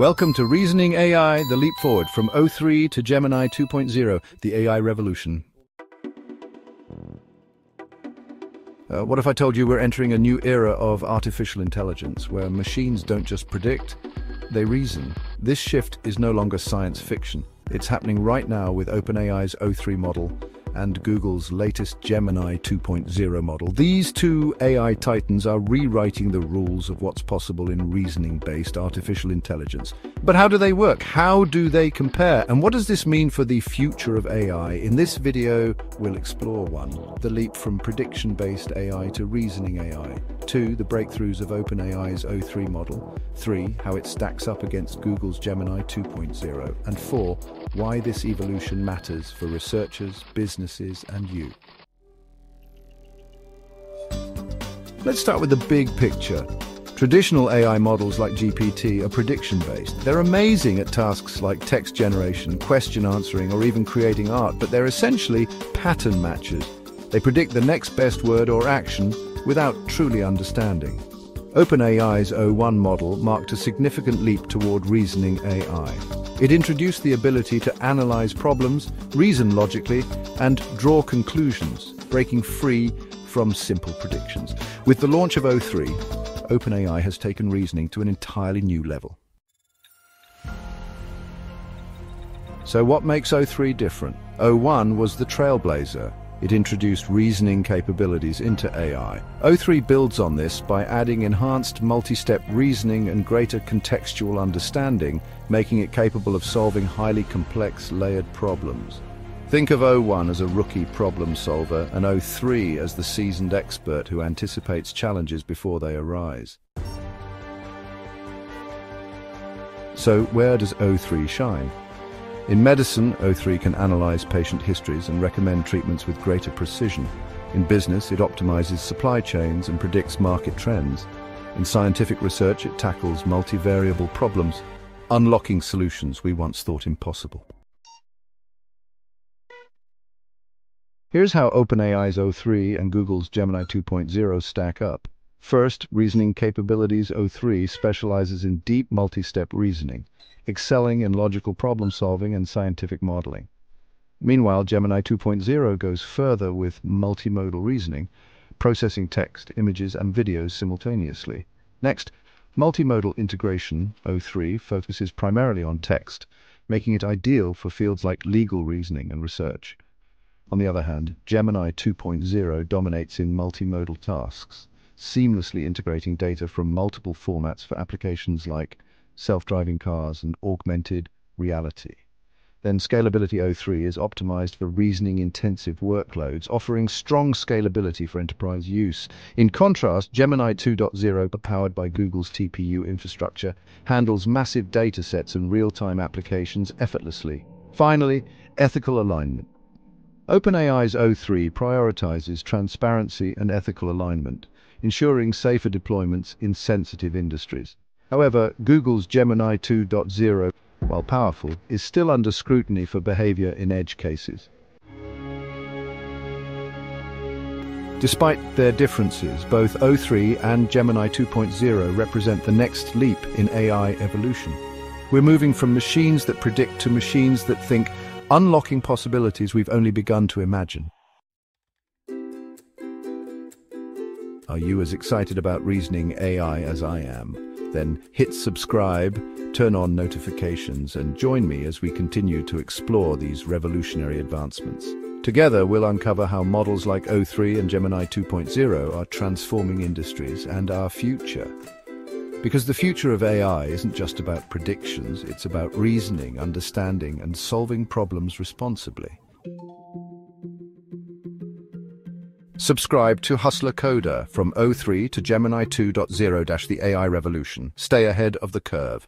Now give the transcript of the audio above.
Welcome to Reasoning AI, the leap forward from O3 to Gemini 2.0, the AI revolution. What if I told you we're entering a new era of artificial intelligence, where machines don't just predict, they reason? This shift is no longer science fiction. It's happening right now with OpenAI's O3 model and Google's latest Gemini 2.0 model. These two AI titans are rewriting the rules of what's possible in reasoning-based artificial intelligence. But how do they work? How do they compare? And what does this mean for the future of AI? In this video, we'll explore one, the leap from prediction-based AI to reasoning AI. 2, the breakthroughs of OpenAI's O3 model. 3, how it stacks up against Google's Gemini 2.0. And 4, why this evolution matters for researchers, businesses, and you. Let's start with the big picture. Traditional AI models like GPT are prediction-based. They're amazing at tasks like text generation, question answering, or even creating art, but they're essentially pattern matchers. They predict the next best word or action without truly understanding. OpenAI's O1 model marked a significant leap toward reasoning AI. It introduced the ability to analyze problems, reason logically, and draw conclusions, breaking free from simple predictions. With the launch of O3, OpenAI has taken reasoning to an entirely new level. So what makes O3 different? O1 was the trailblazer. It introduced reasoning capabilities into AI. O3 builds on this by adding enhanced multi-step reasoning and greater contextual understanding, making it capable of solving highly complex layered problems. Think of O1 as a rookie problem solver and O3 as the seasoned expert who anticipates challenges before they arise. So where does O3 shine? In medicine, O3 can analyze patient histories and recommend treatments with greater precision. In business, it optimizes supply chains and predicts market trends. In scientific research, it tackles multivariable problems, unlocking solutions we once thought impossible. Here's how OpenAI's O3 and Google's Gemini 2.0 stack up. First, reasoning capabilities. O3 specializes in deep multi-step reasoning, excelling in logical problem-solving and scientific modeling. Meanwhile, Gemini 2.0 goes further with multimodal reasoning, processing text, images, and videos simultaneously. Next, multimodal integration. O3 focuses primarily on text, making it ideal for fields like legal reasoning and research. On the other hand, Gemini 2.0 dominates in multimodal tasks, seamlessly integrating data from multiple formats for applications like self-driving cars and augmented reality. Then scalability. O3 is optimized for reasoning-intensive workloads, offering strong scalability for enterprise use. In contrast, Gemini 2.0, powered by Google's TPU infrastructure, handles massive data sets and real-time applications effortlessly. Finally, ethical alignment. OpenAI's O3 prioritizes transparency and ethical alignment, ensuring safer deployments in sensitive industries. However, Google's Gemini 2.0, while powerful, is still under scrutiny for behavior in edge cases. Despite their differences, both O3 and Gemini 2.0 represent the next leap in AI evolution. We're moving from machines that predict to machines that think, unlocking possibilities we've only begun to imagine. Are you as excited about reasoning AI as I am? Then hit subscribe, turn on notifications, and join me as we continue to explore these revolutionary advancements. Together, we'll uncover how models like O3 and Gemini 2.0 are transforming industries and our future. Because the future of AI isn't just about predictions, it's about reasoning, understanding, and solving problems responsibly. Subscribe to Hustler Coder, from O3 to Gemini 2.0 - the AI revolution. Stay ahead of the curve.